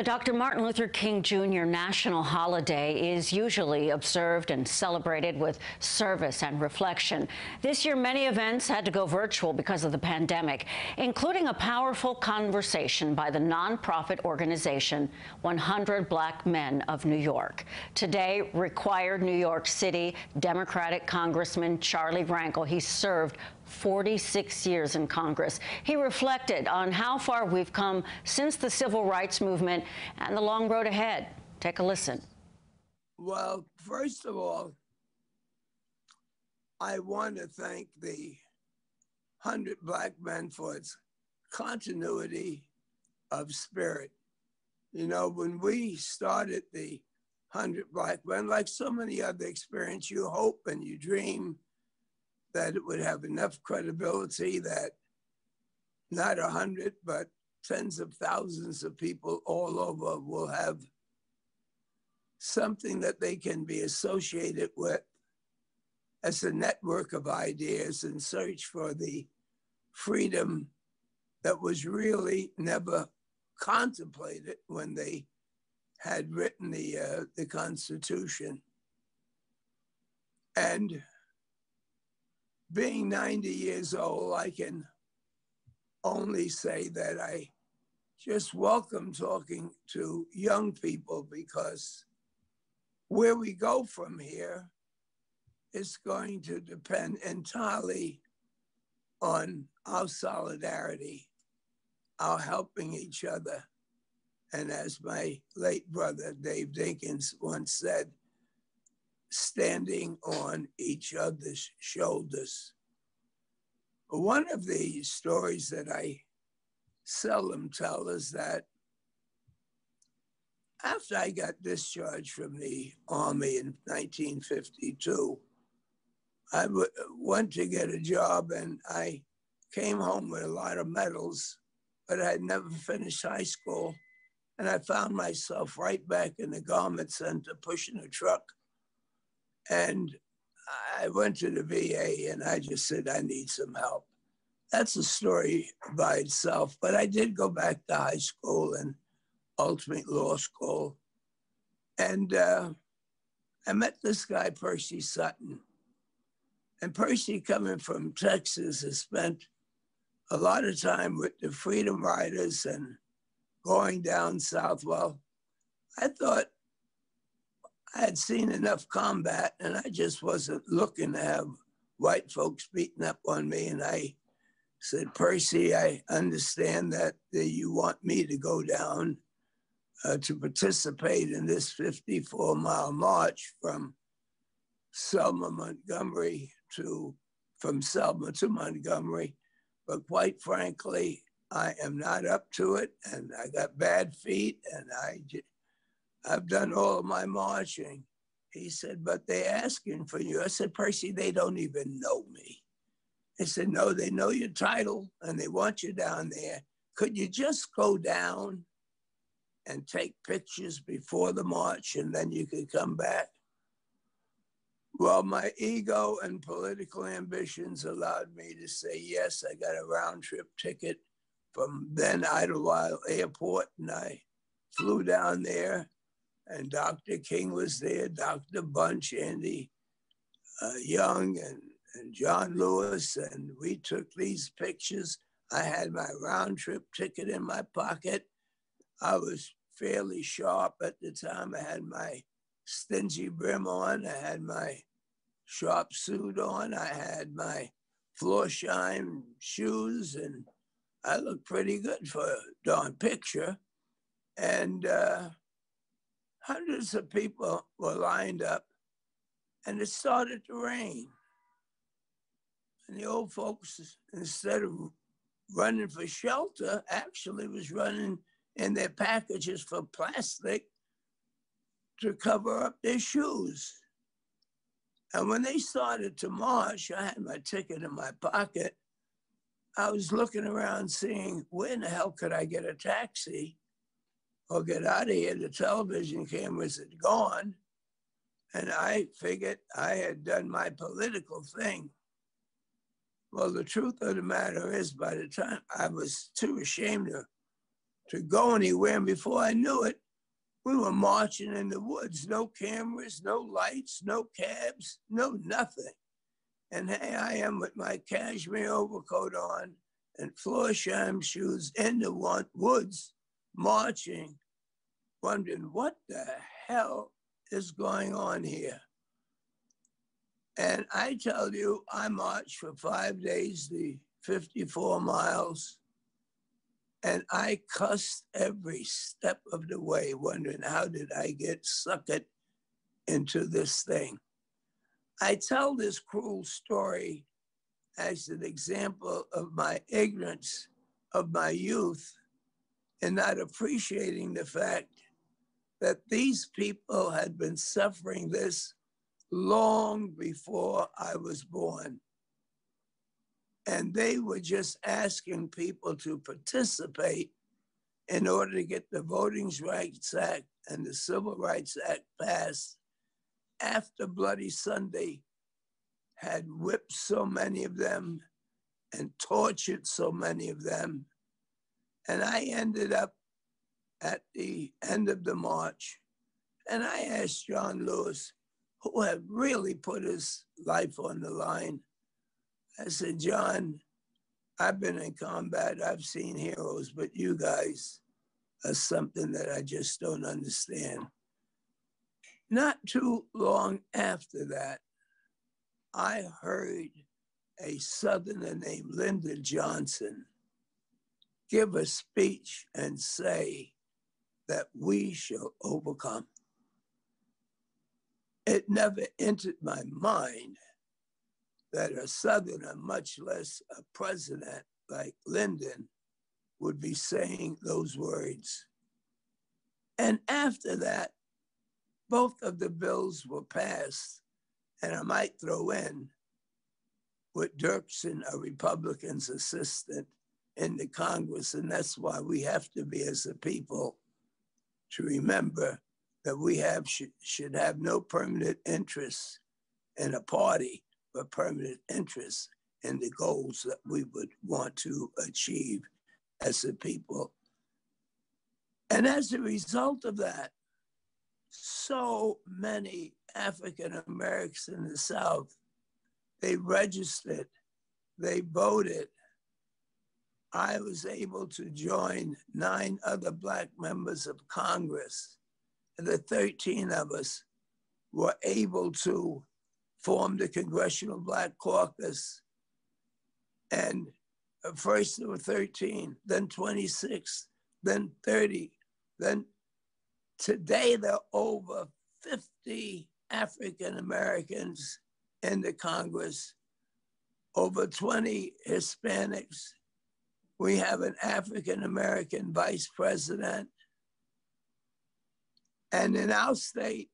The Dr. Martin Luther King Jr. national holiday is usually observed and celebrated with service and reflection. This year, many events had to go virtual because of the pandemic, including a powerful conversation by the nonprofit organization 100 Black Men of New York. Today required New York City Democratic Congressman Charlie Rangel. He served 46 years in Congress. He reflected on how far we've come since the Civil Rights Movement and the long road ahead. Take a listen. Well, first of all, I want to thank the 100 Black Men for its continuity of spirit. You know, when we started the 100 Black Men, like so many other experiences, you hope and you dream that it would have enough credibility that not 100, but tens of thousands of people all over will have something that they can be associated with as a network of ideas and search for the freedom that was really never contemplated when they had written the Constitution. And being 90 years old, I can only say that I just welcome talking to young people, because where we go from here is going to depend entirely on our solidarity, our helping each other. And as my late brother, Dave Dinkins, once said, standing on each other's shoulders. One of the stories that I seldom tell is that after I got discharged from the Army in 1952, I went to get a job, and I came home with a lot of medals, but I had never finished high school. And I found myself right back in the garment center pushing a truck. And I went to the VA and I just said, I need some help. That's a story by itself, but I did go back to high school and ultimate law school. And I met this guy, Percy Sutton. And Percy, coming from Texas, has spent a lot of time with the Freedom Riders and going down south. Well, I thought I had seen enough combat, and I just wasn't looking to have white folks beating up on me. And I said, Percy, I understand that you want me to go down to participate in this 54-mile march from Selma-Montgomery from Selma to Montgomery. But quite frankly, I am not up to it, and I got bad feet, and I've done all of my marching. He said, but they're asking for you. I said, Percy, they don't even know me. He said, no, they know your title and they want you down there. Could you just go down and take pictures before the march and then you could come back? Well, my ego and political ambitions allowed me to say yes. I got a round trip ticket from then Idlewild Airport, and I flew down there. And Dr. King was there, Dr. Bunch, Andy Young, and John Lewis, and we took these pictures. I had my round trip ticket in my pocket. I was fairly sharp at the time. I had my stingy brim on. I had my sharp suit on. I had my Florsheim shoes, and I looked pretty good for a darn picture. And hundreds of people were lined up, and it started to rain. And the old folks, instead of running for shelter, actually was running in their packages for plastic to cover up their shoes. And when they started to march, I had my ticket in my pocket. I was looking around seeing, where in the hell could I get a taxi or get out of here? The television cameras had gone, and I figured I had done my political thing. Well, the truth of the matter is, by the time I was too ashamed to to go anywhere. And before I knew it, we were marching in the woods, no cameras, no lights, no cabs, no nothing. And here I am with my cashmere overcoat on and Florsheim shoes in the woods, marching, wondering what the hell is going on here. And I tell you, I marched for 5 days, the 54 miles, and I cussed every step of the way, wondering how did I get suckered into this thing. I tell this cruel story as an example of my ignorance of my youth and not appreciating the fact that these people had been suffering this long before I was born. And they were just asking people to participate in order to get the Voting Rights Act and the Civil Rights Act passed after Bloody Sunday had whipped so many of them and tortured so many of them. And I ended up at the end of the march, and I asked John Lewis, who had really put his life on the line. I said, John, I've been in combat, I've seen heroes, but you guys are something that I just don't understand. Not too long after that, I heard a Southerner named Lyndon Johnson give a speech and say that we shall overcome. It never entered my mind that a Southerner, much less a president like Lyndon, would be saying those words. And after that, both of the bills were passed, and I might throw in, with Dirksen, a Republican's assistant in the Congress, and that's why we have to be, as a people, to remember that we should have no permanent interest in a party, but permanent interest in the goals that we would want to achieve as a people. And as a result of that, so many African Americans in the South, they registered, they voted. I was able to join 9 other Black members of Congress, and the 13 of us were able to form the Congressional Black Caucus. And at first there were 13, then 26, then 30, then today there are over 50 African Americans in the Congress, over 20 Hispanics. We have an African American vice president. And in our state,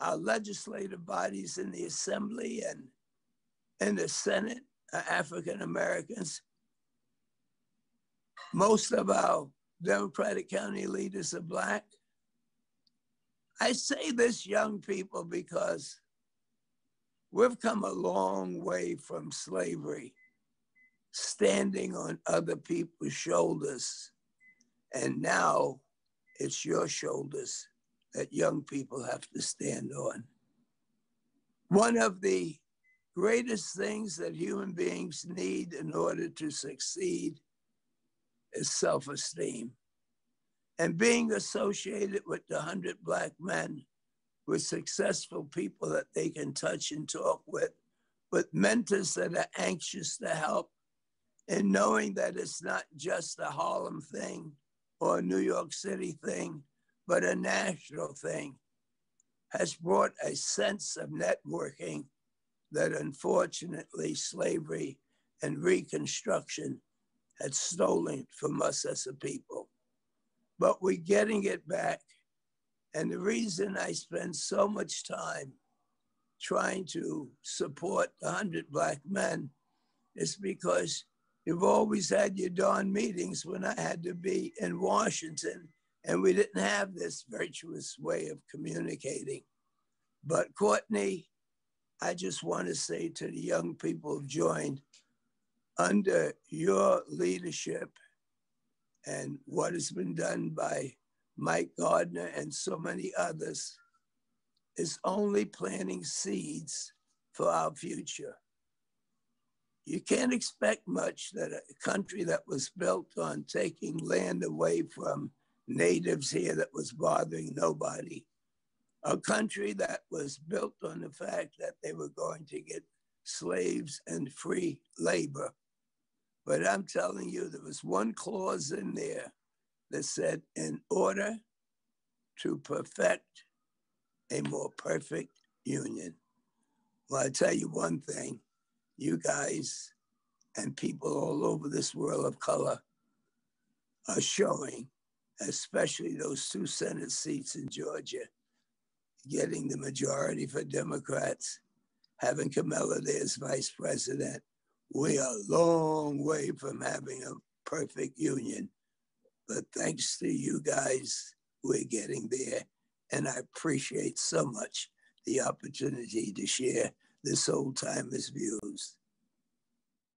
our legislative bodies in the Assembly and in the Senate are African Americans. Most of our Democratic county leaders are Black. I say this, young people, because we've come a long way from slavery, standing on other people's shoulders. And now it's your shoulders that young people have to stand on. One of the greatest things that human beings need in order to succeed is self-esteem. And being associated with the 100 Black men, with successful people that they can touch and talk with mentors that are anxious to help, and knowing that it's not just a Harlem thing or a New York City thing, but a national thing, has brought a sense of networking that unfortunately slavery and Reconstruction had stolen from us as a people. But we're getting it back. And the reason I spend so much time trying to support the 100 Black men is because you've always had your darn meetings when I had to be in Washington, and we didn't have this virtuous way of communicating. But Courtney, I just want to say to the young people who've joined, under your leadership, and what has been done by Mike Gardner and so many others is only planting seeds for our future. You can't expect much that a country that was built on taking land away from natives here that was bothering nobody, a country that was built on the fact that they were going to get slaves and free labor. But I'm telling you, there was one clause in there that said, in order to perfect a more perfect union. Well, I tell you one thing, you guys and people all over this world of color are showing, especially those two Senate seats in Georgia, getting the majority for Democrats, having Kamala there as vice president. We are a long way from having a perfect union, but thanks to you guys, we're getting there. And I appreciate so much the opportunity to share this old timer's views.